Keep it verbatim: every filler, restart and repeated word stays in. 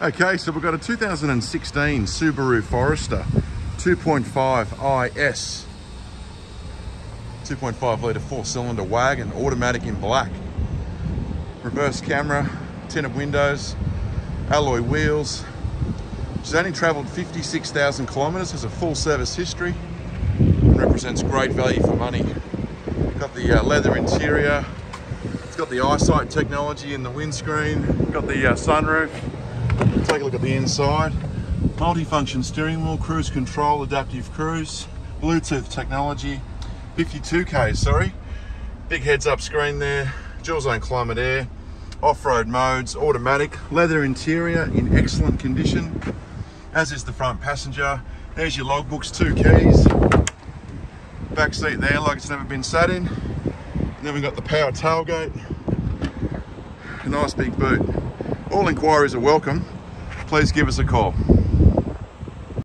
Okay, so we've got a two thousand sixteen Subaru Forester two point five I S, two point five litre four-cylinder wagon, automatic in black. Reverse camera, tinted windows, alloy wheels. She's only travelled fifty-six thousand kilometres, has a full service history, and represents great value for money. Got the uh, leather interior, it's got the EyeSight technology in the windscreen, got the uh, sunroof. Take a look at the inside. Multifunction steering wheel, cruise control, adaptive cruise, Bluetooth technology, fifty-two K, sorry. Big heads up screen there, dual zone climate air, off-road modes, automatic, leather interior in excellent condition, as is the front passenger. There's your logbooks, two keys. Back seat there like it's never been sat in. And then we've got the power tailgate. A nice big boot. All inquiries are welcome. Please give us a call.